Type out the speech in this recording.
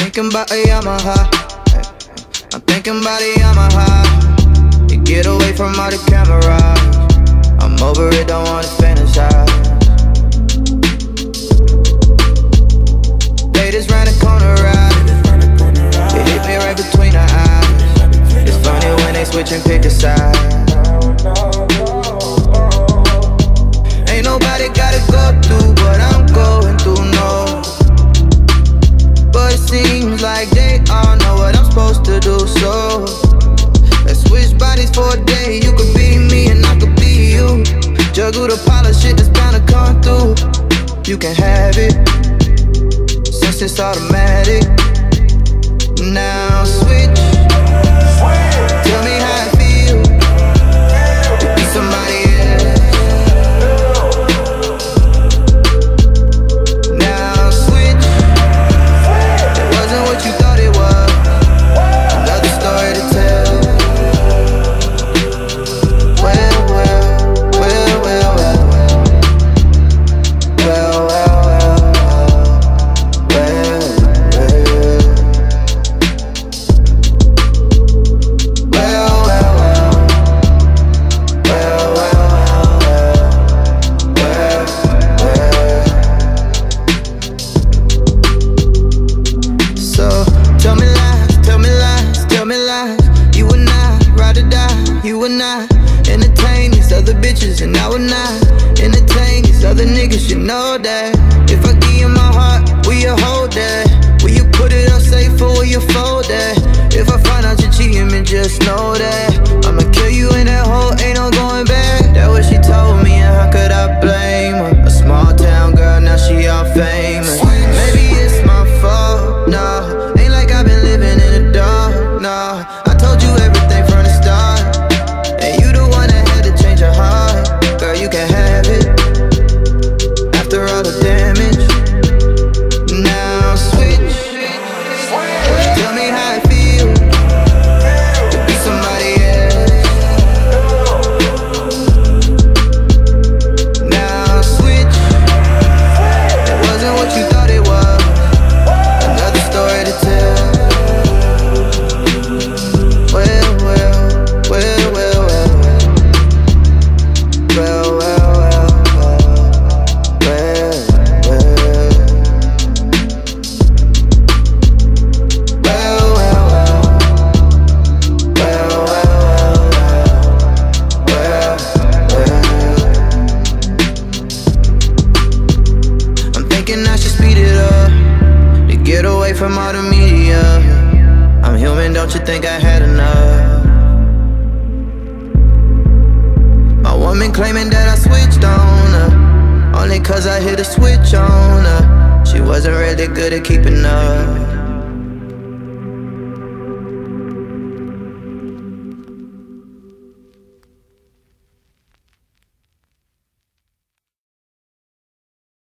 thinking about a Yamaha. I'm thinking about a Yamaha. You get away from all the cameras. I'm over it, don't wanna fantasize. They just ran a corner ride. It hit me right between the eyes. It's funny when they switch and pick a side. Ain't nobody gotta go through what I'm going through, no. But it seems like they all know what I'm supposed to do, so let's switch bodies for a day. You could be me and I could be you. Juggle the pile of shit that's bound to come through. You can have it, since it's automatic. Now switch. Entertain these other bitches, and I would not entertain these other niggas. You know that if I give you my heart, will you hold that? Will you put it up safe, or will you fold that? If I find out you're cheating me, just know that I'ma kill you in that hole, ain't no going back. That what she told me, and how could I blame her? A small town girl, now she all famous. Maybe it's my fault, nah. Ain't like I've been living in the dark, nah. I told you everything from the start. From all the media, I'm human, don't you think I had enough? My woman claiming that I switched on her, only cause I hit a switch on her. She wasn't really good at keeping up.